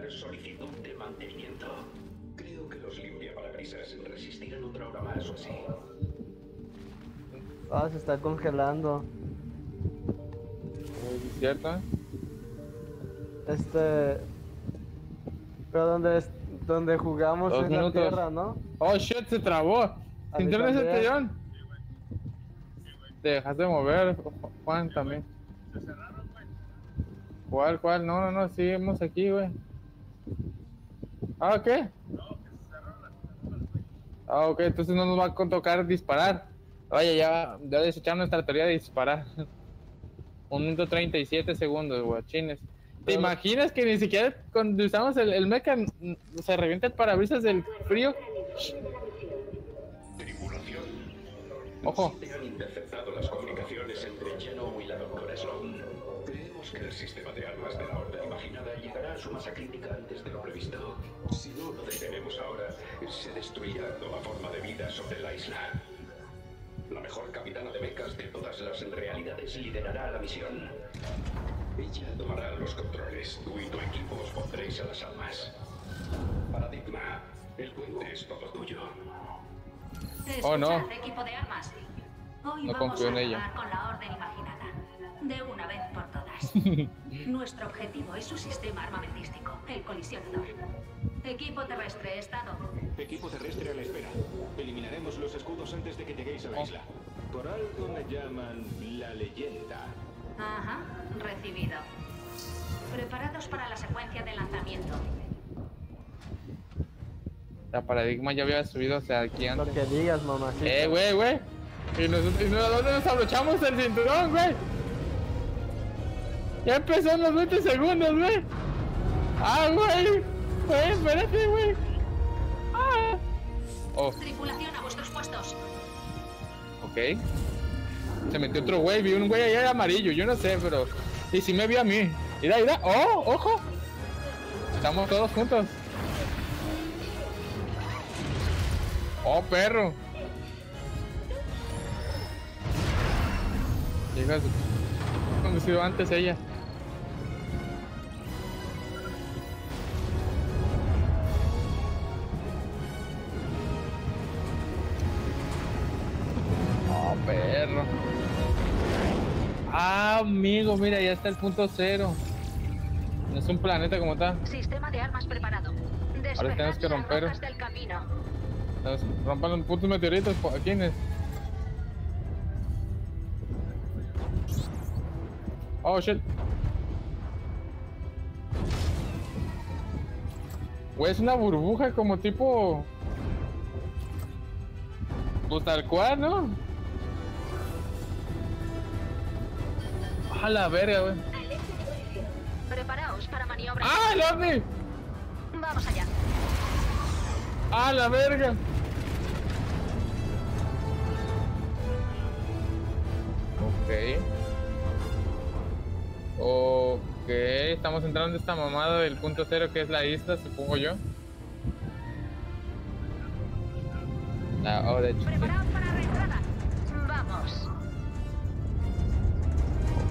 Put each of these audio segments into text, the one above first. enviar solicitud de mantenimiento. Creo que los limpiaparabrisas resistirán otra hora más o así. Ah, se está congelando. ¿Cierta? Pero donde jugamos es la tierra, ¿no? Oh shit, se trabó. ¿Internet se te dio? Te dejaste de mover, Juan, también. Se cerraron, güey. ¿Cuál? No, seguimos aquí, güey. Ah, ¿qué? No, que se cerraron las puertas, güey. Ah, ok, entonces no nos va a tocar disparar. Vaya, ya desecharon nuestra teoría de disparar. 1 minuto 37 segundos, guachines. ¿Te imaginas que ni siquiera cuando usamos el mecha se revienta el parabrisas del frío? Tripulación. Ojo. Se han interceptado las comunicaciones entre Genome y la doctora Sloan. Creemos que el sistema de armas de la Horda imaginada llegará a su masa crítica antes de lo previsto. Si no lo detenemos ahora, se destruirá toda forma de vida sobre la isla. La mejor capitana de mechas de todas las realidades liderará la misión. Ella tomará los controles. Tú y tu equipo os pondréis a las almas. Paradigma, el puente es todo tuyo. Oh, no. Equipo de armas. Hoy no vamos confío en ella. Con la orden imaginada. De una vez por todas. Nuestro objetivo es su sistema armamentístico, el colisionador. Equipo terrestre, estado. Equipo terrestre a la espera. Eliminaremos los escudos antes de que lleguéis a la isla. Por algo me llaman la leyenda. Ajá, recibido. Preparados para la secuencia de lanzamiento. La paradigma ya había subido hacia aquí antes. Lo que digas, mamacita. Güey. ¿Y nosotros nos abrochamos el cinturón, güey? Ya empezaron los 20 segundos, güey. Ah, güey. Espérate, güey. Ah. Oh. Tripulación a vuestros puestos. Ok. Se metió otro güey, vi un güey allá amarillo, yo no sé, pero... Y si me vio a mí. Mira. ¡Oh! ¡Ojo! Estamos todos juntos. ¡Oh, perro! Llegas... Como si iba antes ella. ¡Oh, perro! Ah, amigo, mira, ya está el punto cero. No es un planeta como tal. Sistema de armas preparado. Ahora tenemos que romper. Rompan los putos meteoritos. ¿Quién es? Oh, shit. Güey, es una burbuja como tipo... Pues tal cual, ¿no? A la verga, güey. Preparaos para maniobra. ¡Ah, el ovni! Vamos allá. ¡A la verga! Ok, estamos entrando en esta mamada del punto cero que es la isla, supongo yo. De hecho. Preparaos para la entrada. Vamos.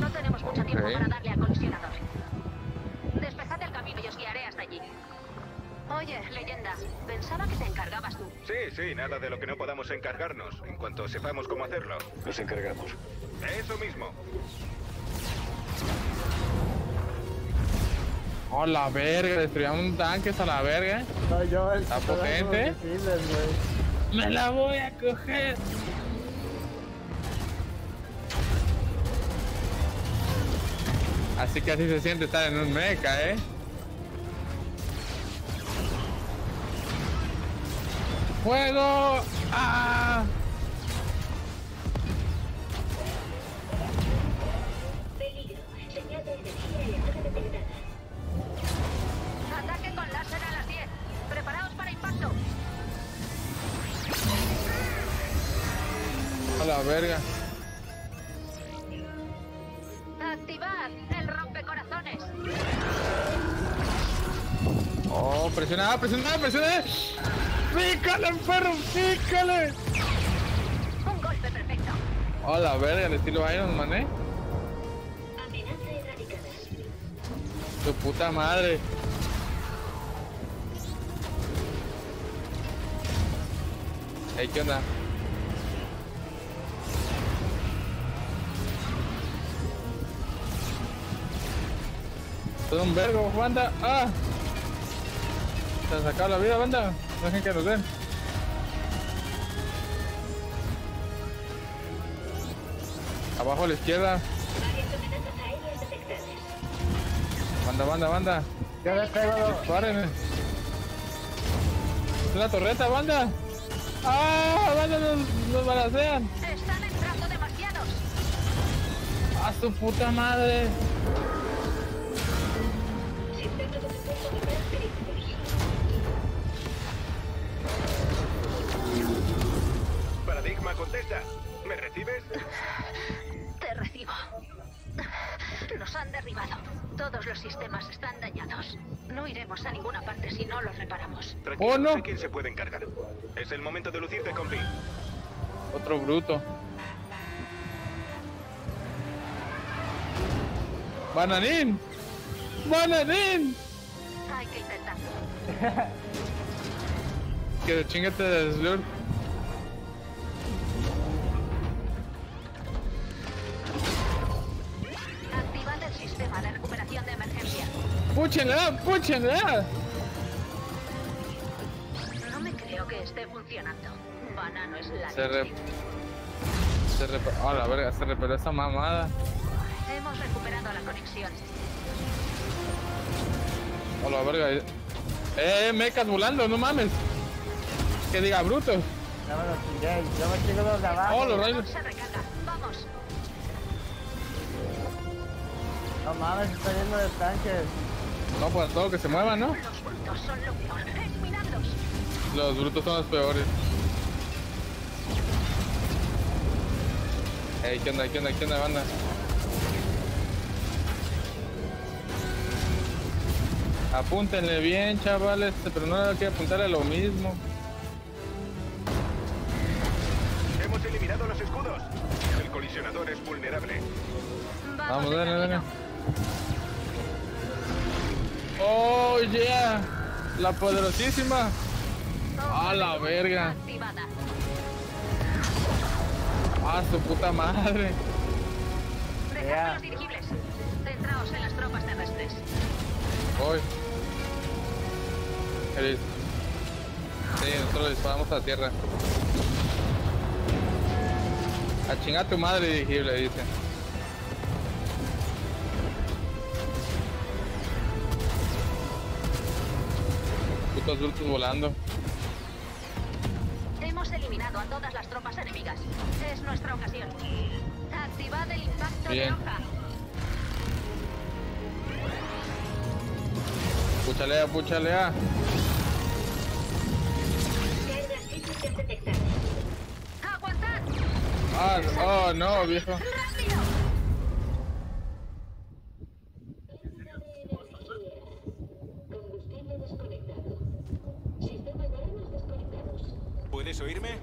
No tenemos mucho tiempo para darle al colisionador. Despejad el camino y os guiaré hasta allí. Oye, leyenda, pensaba que te encargabas tú. Sí, nada de lo que no podamos encargarnos. En cuanto sepamos cómo hacerlo, nos encargamos. Eso mismo. Oh, la verga, destruyamos un tanque a la verga. No, yo el... ¿Está potente? Me la voy a coger. Así que así se siente estar en un mecha, ¿eh? ¡Fuego! ¡Ah! Peligro. Señal de energía y ataque de verdad. Ataque con láser a las 10. Preparaos para impacto. la verga. Activad el rompecorazones. Oh, presiona, presiona, presiona. Pícale, perro, pícale. Un golpe perfecto. Oh, la verga, el estilo Iron Man, ¿eh? Amenaza erradicada. Tu puta madre. Hey, ¿qué onda? Todo un vergo, banda. ¡Ah! Se ha sacado la vida, banda. No dejen que nos den. Abajo a la izquierda. Banda, banda, banda. Ya les caigo. Párenme. Es una torreta, banda. ¡Ah! ¡Banda, nos balacean! Están entrando demasiados. ¡A su puta madre! Paradigma, contesta. ¿Me recibes? Te recibo. Nos han derribado. Todos los sistemas están dañados. No iremos a ninguna parte si no los reparamos. Tranquilo, oh, no sé quién se puede encargar. Es el momento de lucirte, compi. Otro bruto. ¡Bananín! ¡Bananín! Hay que intentarlo. Que chingate de Slur. Activad el sistema de recuperación de emergencia. ¡Púchenla! ¡Púchenla! No me creo que esté funcionando. Banano es la... ¡Oh, la verga! Se reparó esa mamada. Hemos recuperado la conexión. Hola, verga. Mecas volando, no mames. Que diga bruto. Ya me oh, los rayos. Vamos. No mames, está lleno de tanques. No, pues todo que se mueva, ¿no? Los brutos son lo peor. Eliminadlos. Los brutos son los peores. Ey, ¿qué onda? ¿Qué onda? ¿Qué onda, banda? Apúntenle bien, chavales, pero no hay que apuntarle a lo mismo. Hemos eliminado los escudos. El colisionador es vulnerable. Vamos, dale, dale. Oh, yeah. La poderosísima. A la verga. Ah, su puta madre. Dejad los dirigibles. Centraos en las tropas terrestres. Voy. Sí, nosotros le disparamos a la tierra. A chingar a tu madre, dirigible, dice. Putos brutos volando. Hemos eliminado a todas las tropas enemigas. Es nuestra ocasión. Activad el impacto de hoja. Puchalea, puchalea. ¡Aguantad! Ah, oh no, viejo. ¡Rápido! ¿Puedes oírme?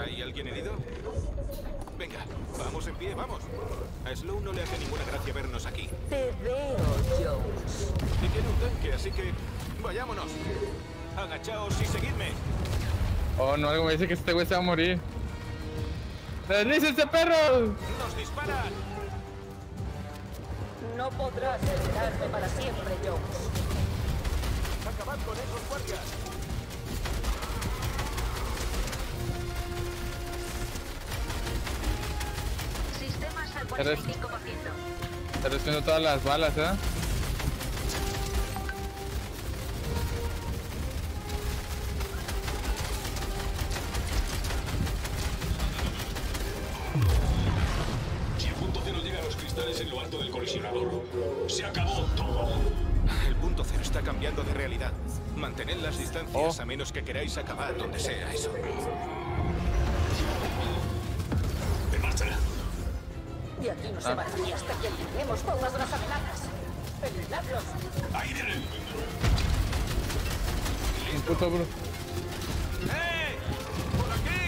¿Hay alguien herido? Venga, vamos en pie, vamos. A Slow no le hace ninguna gracia vernos aquí. Te veo, Jones. Y tiene un tanque, así que vayámonos. Agachaos y seguidme. Oh, no, algo me dice que este güey se va a morir. ¡Deslícense, perros! ¡Nos disparan! No podrás esperarme para siempre, Jones. Acabad con esos guardias. Está recibiendo todas las balas, ¿eh? Si el punto cero llega a los cristales en lo alto del colisionador, se acabó todo. El punto cero está cambiando de realidad. Mantened las distancias a menos que queráis acabar donde sea eso. Y aquí no se vacía hasta que eliminemos todas las amenazas. ¡Eliminadlos! ¡Puta, bro! ¡Eh! ¡Por aquí!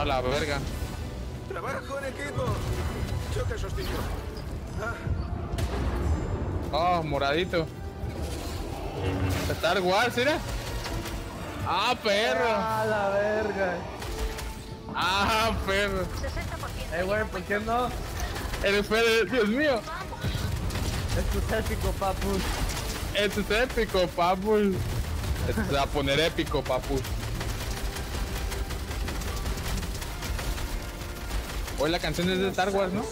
¡A la verga! ¡Trabajo en equipo! Yo te sostengo. Ah. ¡Oh, moradito! Star Wars, mira. ¡Ah, perro! ¡Ah, la verga! ¡Ah, perro! Güey, ¿por qué no? ¡El perro, Dios mío! Esto es épico, papus. Esto es épico, papus. Esto se va a poner épico, papus. Hoy la canción es de Star Wars, ¿no?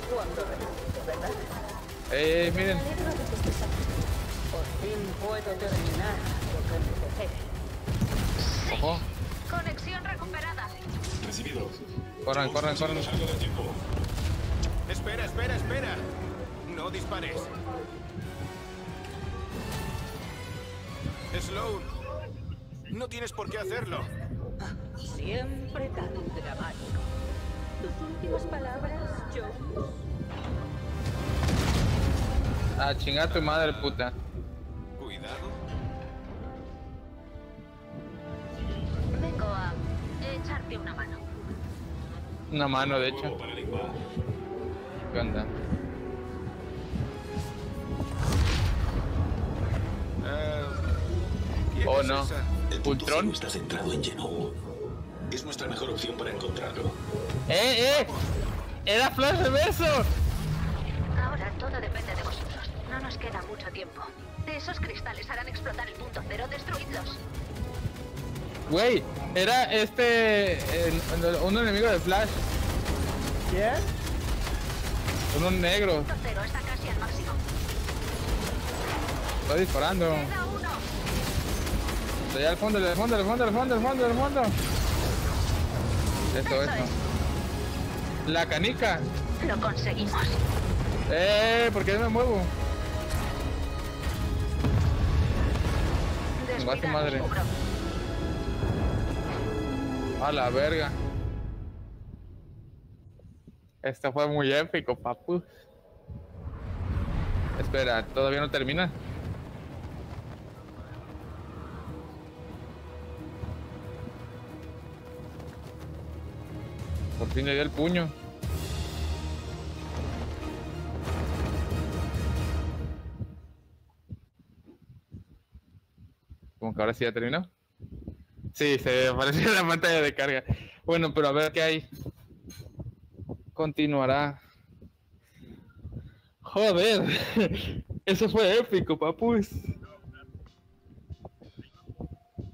Miren. Por fin puedo terminar lo que empecé. Ojo. Conexión recuperada. Recibido. Corran, corran, corran. Espera, espera, espera. No dispares. Sloan, no tienes por qué hacerlo. Siempre tan dramático. Tus últimas palabras, Jones. Ah, chinga tu madre, puta. Cuidado. Vengo a echarte una mano. Una mano, de hecho. ¿Qué onda? Oh, no. ¿Ultron? Está centrado en Genoa. Es nuestra mejor opción para encontrarlo. ¡Eh! ¡Era Flash de beso! Ahora todo depende de vosotros. No nos queda mucho tiempo. Esos cristales harán explotar el punto cero. Destruidlos. Güey, era un enemigo de Flash. ¿Quién? Uno negro. El punto cero está casi al máximo. Estoy disparando. Queda uno. Estoy al fondo, al fondo, al fondo, al fondo, al fondo, al fondo. Esto. La canica. Lo conseguimos. ¿Por qué me muevo? Va tu madre. A la verga. Esto fue muy épico, papu. Espera, ¿todavía no termina? Por fin le dio el puño. Como que ahora sí ya terminó. Sí, se apareció en la pantalla de carga. Bueno, pero a ver qué hay. Continuará. Joder, eso fue épico, papus.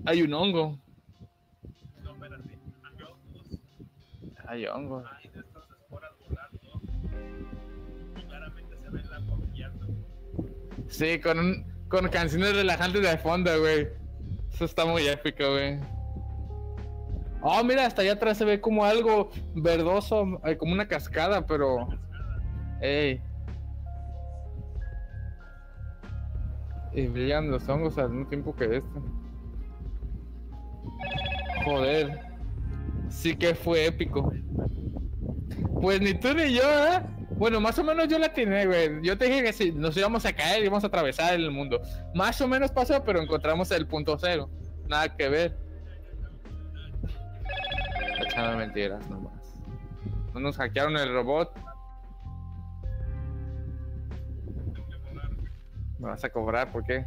Hay un hongo. Hay hongo. Hay de estas esporas volando. Y claramente se ven la corriendo. Sí, con canciones relajantes de fondo, güey. Eso está muy épico, güey. Oh, mira, hasta allá atrás se ve como algo verdoso, como una cascada, pero... ¡Ey! Y brillan los hongos al mismo tiempo que esto. Joder. Sí que fue épico. Pues ni tú ni yo, ¿eh? Bueno, más o menos yo la atiné, güey. Yo te dije que si nos íbamos a caer, íbamos a atravesar el mundo. Más o menos pasó, pero encontramos el punto cero. Nada que ver. Echando mentiras nomás. No nos hackearon el robot. Me vas a cobrar, ¿por qué?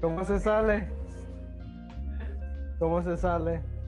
¿Cómo se sale? ¿Cómo se sale?